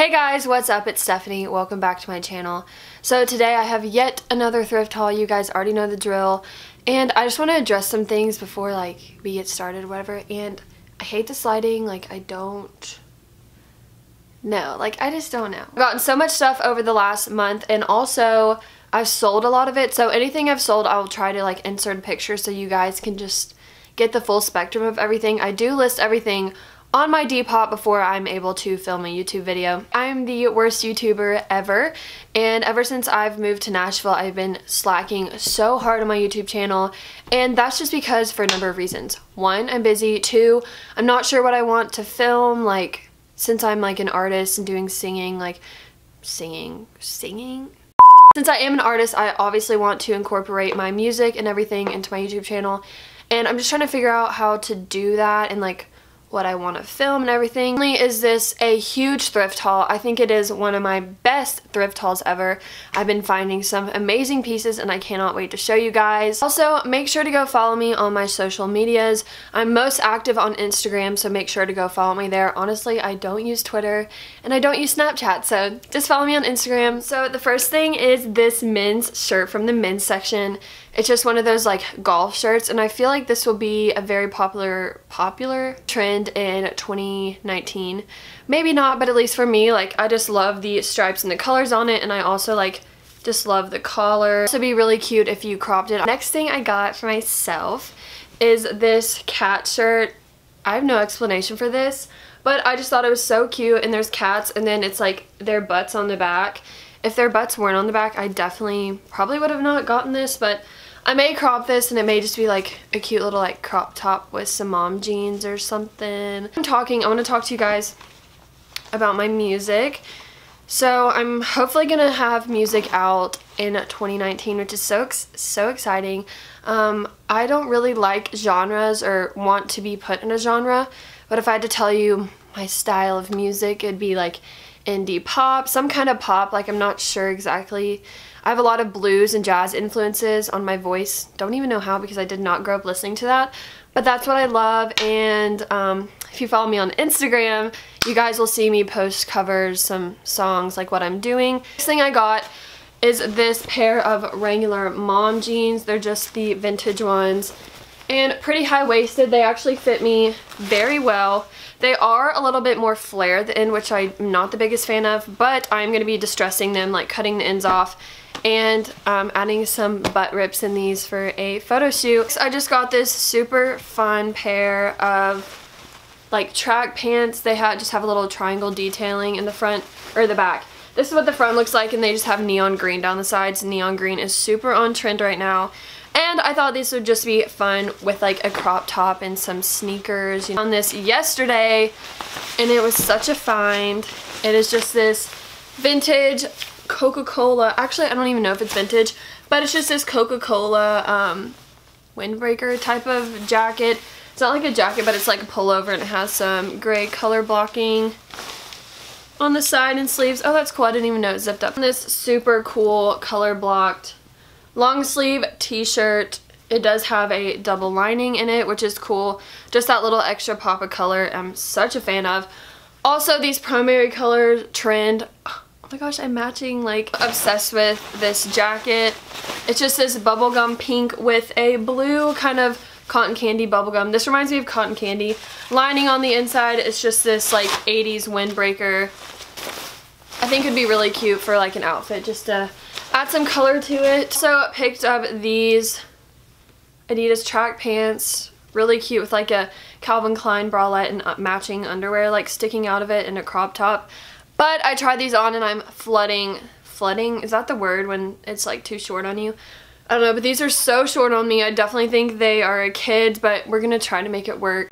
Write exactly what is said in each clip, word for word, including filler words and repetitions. Hey guys, what's up? It's Stephanie. Welcome back to my channel. So today I have yet another thrift haul. You guys already know the drill. And I just want to address some things before like we get started or whatever. And I hate this lighting. Like I don't know. Like I just don't know. I've gotten so much stuff over the last month, and also I've sold a lot of it. So anything I've sold, I will try to like insert pictures so you guys can just get the full spectrum of everything. I do list everything on my Depop before I'm able to film a YouTube video. I'm the worst YouTuber ever, and ever since I've moved to Nashville, I've been slacking so hard on my YouTube channel, and that's just because for a number of reasons. One, I'm busy. Two, I'm not sure what I want to film, like, since I'm like an artist and doing singing, like, singing, singing? Since I am an artist, I obviously want to incorporate my music and everything into my YouTube channel, and I'm just trying to figure out how to do that and like what I want to film and everything. Not only is this a huge thrift haul, I think it is one of my best thrift hauls ever. I've been finding some amazing pieces and I cannot wait to show you guys. Also, make sure to go follow me on my social medias. I'm most active on Instagram, so make sure to go follow me there. Honestly, I don't use Twitter and I don't use Snapchat, so just follow me on Instagram. So the first thing is this men's shirt from the men's section. It's just one of those like golf shirts, and I feel like this will be a very popular popular trend in twenty nineteen. Maybe not, but at least for me, like I just love the stripes and the colors on it, and I also like just love the collar. This would be really cute if you cropped it. Next thing I got for myself is this cat shirt. I have no explanation for this, but I just thought it was so cute, and there's cats and then it's like their butts on the back. If their butts weren't on the back, I definitely probably would have not gotten this, but I may crop this and it may just be like a cute little like crop top with some mom jeans or something. I'm talking, I want to talk to you guys about my music. So I'm hopefully going to have music out in twenty nineteen, which is so, so exciting. Um, I don't really like genres or want to be put in a genre, but if I had to tell you my style of music, it'd be like indie pop, some kind of pop, like I'm not sure exactly. I have a lot of blues and jazz influences on my voice. Don't even know how, because I did not grow up listening to that, but that's what I love. And um, if you follow me on Instagram, you guys will see me post covers, some songs, like what I'm doing. Next thing I got is this pair of Wrangler mom jeans. They're just the vintage ones and pretty high-waisted. They actually fit me very well. They are a little bit more flared in, which I'm not the biggest fan of, but I'm going to be distressing them, like cutting the ends off, and um, adding some butt rips in these for a photo shoot. So I just got this super fun pair of like track pants. They have, just have a little triangle detailing in the front, or the back. This is what the front looks like, and they just have neon green down the sides. Neon green is super on trend right now. And I thought these would just be fun with like a crop top and some sneakers. You know, I found this yesterday and it was such a find. It is just this vintage Coca-Cola. Actually, I don't even know if it's vintage, but it's just this Coca-Cola um, windbreaker type of jacket. It's not like a jacket, but it's like a pullover, and it has some gray color blocking on the side and sleeves. Oh, that's cool. I didn't even know it zipped up. This super cool color blocked long sleeve t-shirt. It does have a double lining in it, which is cool. Just that little extra pop of color I'm such a fan of. Also, these primary color trend. Oh my gosh, I'm matching, like obsessed with this jacket. It's just this bubblegum pink with a blue kind of cotton candy bubblegum. This reminds me of cotton candy. Lining on the inside, it's just this like eighties windbreaker. I think it'd be really cute for like an outfit, just to add some color to it. So I picked up these Adidas track pants, really cute with like a Calvin Klein bralette and matching underwear like sticking out of it, and a crop top. But I tried these on and I'm flooding, flooding, is that the word when it's like too short on you? I don't know, but these are so short on me. I definitely think they are a kid, but we're gonna try to make it work.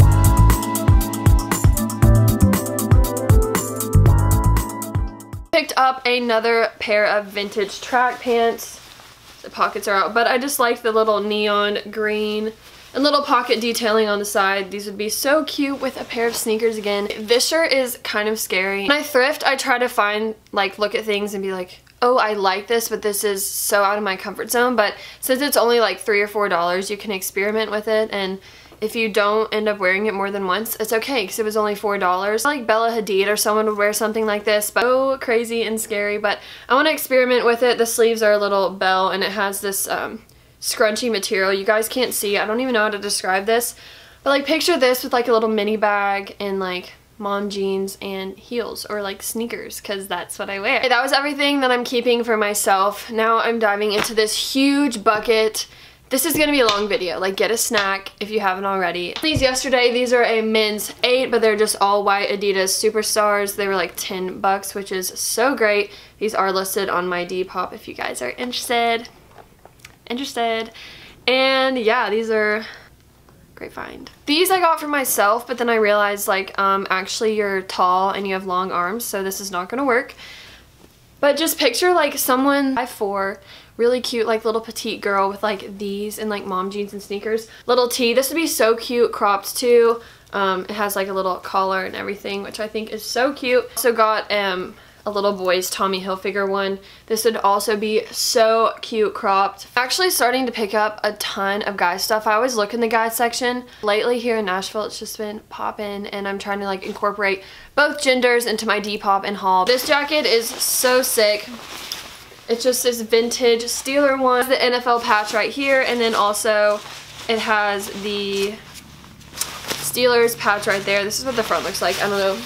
Picked up another pair of vintage track pants. The pockets are out, but I just like the little neon green and little pocket detailing on the side. These would be so cute with a pair of sneakers again. This shirt is kind of scary. When I thrift, I try to find, like, look at things and be like, oh, I like this, but this is so out of my comfort zone. But since it's only like three or four dollars, you can experiment with it and If you don't end up wearing it more than once, it's okay because it was only four dollars. Like Bella Hadid or someone would wear something like this, but so crazy and scary, but I want to experiment with it. The sleeves are a little bell and it has this um, scrunchy material. You guys can't see. I don't even know how to describe this, but like picture this with like a little mini bag and like mom jeans and heels or like sneakers, because that's what I wear. Okay, that was everything that I'm keeping for myself. Now I'm diving into this huge bucket. This is gonna be a long video. Like, get a snack if you haven't already. These yesterday, these are a men's eight, but they're just all white Adidas Superstars. They were like ten bucks, which is so great. These are listed on my Depop if you guys are interested. Interested. And yeah, these are great find. These I got for myself, but then I realized like um actually you're tall and you have long arms, so this is not gonna work. But just picture like someone five four, really cute like little petite girl with like these and like mom jeans and sneakers. Little tee, this would be so cute cropped too. Um it has like a little collar and everything, which I think is so cute. Also got um a little boy's Tommy Hilfiger one. This would also be so cute cropped. Actually starting to pick up a ton of guy stuff. I always look in the guy section. Lately here in Nashville, it's just been popping, and I'm trying to like incorporate both genders into my Depop and haul. This jacket is so sick. It's just this vintage Steeler one. The N F L patch right here, and then also it has the Steelers patch right there. This is what the front looks like. I don't know.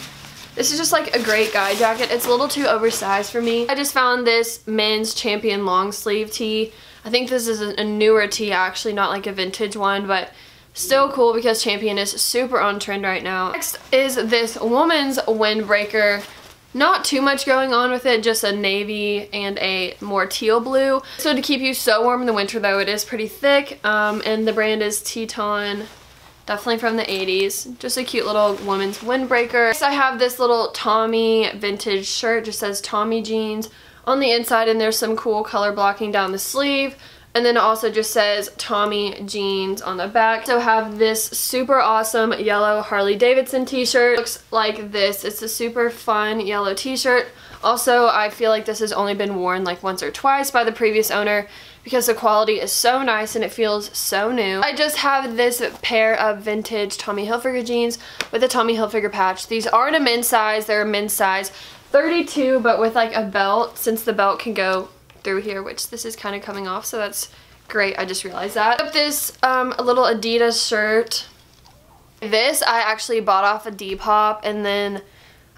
This is just like a great guy jacket. It's a little too oversized for me. I just found this men's Champion long sleeve tee. I think this is a newer tee actually, not like a vintage one, but still cool because Champion is super on trend right now. Next is this woman's windbreaker. Not too much going on with it, just a navy and a more teal blue. So to keep you so warm in the winter though, it is pretty thick, um, and the brand is Teton. Definitely from the eighties. Just a cute little woman's windbreaker. Next, I have this little Tommy vintage shirt. Just says Tommy jeans on the inside, and there's some cool color blocking down the sleeve. And then it also just says Tommy jeans on the back. So have this super awesome yellow Harley Davidson t-shirt. Looks like this. It's a super fun yellow t-shirt. Also, I feel like this has only been worn like once or twice by the previous owner, because the quality is so nice and it feels so new. I just have this pair of vintage Tommy Hilfiger jeans with a Tommy Hilfiger patch. These aren't a men's size, they're a men's size thirty-two, but with like a belt, since the belt can go through here, which this is kind of coming off, so that's great. I just realized that. I have this um, little Adidas shirt. This I actually bought off of Depop, and then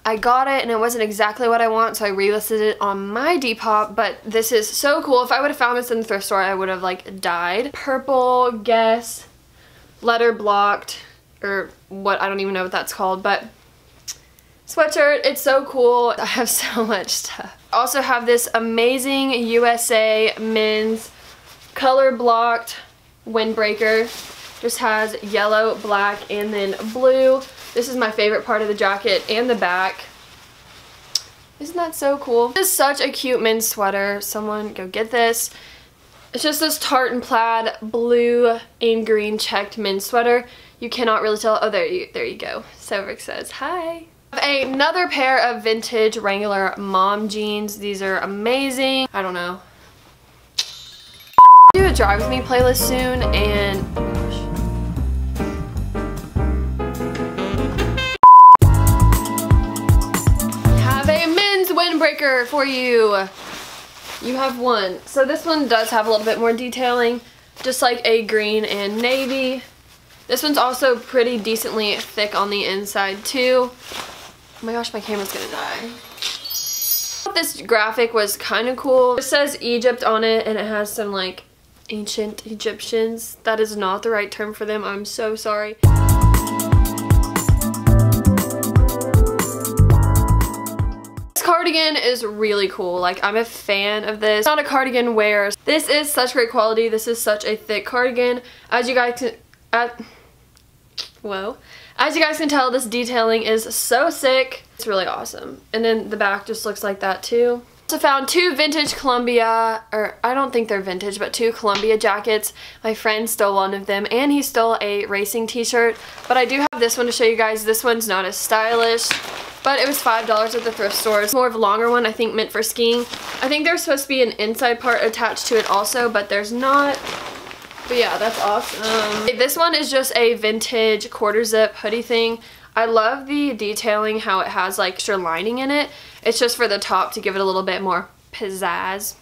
I got it and it wasn't exactly what I want, so I relisted it on my Depop, but this is so cool. If I would have found this in the thrift store, I would have like died. Purple Guess letter blocked, or what, I don't even know what that's called, but sweatshirt. It's so cool. I have so much stuff. I also have this amazing U S A men's color blocked windbreaker. Just has yellow, black, and then blue. This is my favorite part of the jacket and the back. Isn't that so cool? This is such a cute men's sweater. Someone go get this. It's just this tartan plaid blue and green checked men's sweater. You cannot really tell. Oh, there you, there you go. Severick says hi. I have another pair of vintage Wrangler mom jeans. These are amazing. I don't know. Do a Drive With Me playlist soon, and windbreaker for you. You have one. So this one does have a little bit more detailing, just like a green and navy. This one's also pretty decently thick on the inside too. Oh my gosh, my camera's gonna die. This graphic was kind of cool. It says Egypt on it, and it has some like ancient Egyptians. That is not the right term for them. I'm so sorry. Cardigan is really cool. Like, I'm a fan of this. Not a cardigan wear. This is such great quality. This is such a thick cardigan. As you guys can, uh, whoa, as you guys can tell, this detailing is so sick. It's really awesome. And then the back just looks like that too. So found two vintage Columbia, or I don't think they're vintage, but two Columbia jackets. My friend stole one of them, and he stole a racing t-shirt. But I do have this one to show you guys. This one's not as stylish, but it was five dollars at the thrift store. It's more of a longer one, I think meant for skiing. I think there's supposed to be an inside part attached to it also, but there's not. But yeah, that's awesome. This one is just a vintage quarter zip hoodie thing. I love the detailing, how it has like extra lining in it. It's just for the top to give it a little bit more pizzazz.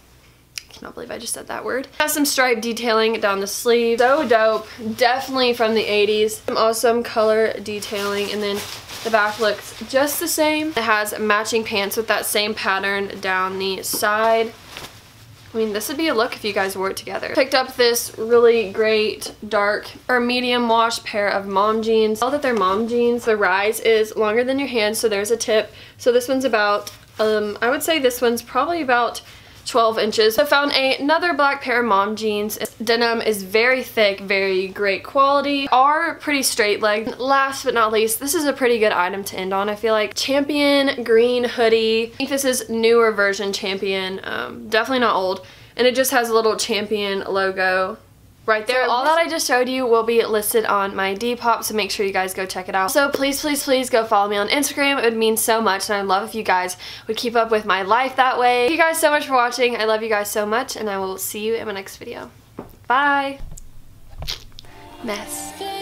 I cannot believe I just said that word. Got some stripe detailing down the sleeve. So dope. Definitely from the eighties. Some awesome color detailing, and then the back looks just the same. It has matching pants with that same pattern down the side. I mean, this would be a look if you guys wore it together. Picked up this really great dark or medium wash pair of mom jeans. All that they're mom jeans. The rise is longer than your hand, so there's a tip. So this one's about, um, I would say this one's probably about twelve inches. I found a, another black pair of mom jeans. Denim is very thick, very great quality. Are pretty straight legged. Last but not least, this is a pretty good item to end on, I feel like. Champion green hoodie. I think this is newer version Champion. Um, definitely not old. And it just has a little Champion logo right there. So all that I just showed you will be listed on my Depop, so make sure you guys go check it out. So please, please, please go follow me on Instagram. It would mean so much, and I'd love if you guys would keep up with my life that way. Thank you guys so much for watching. I love you guys so much, and I will see you in my next video. Bye! Mess.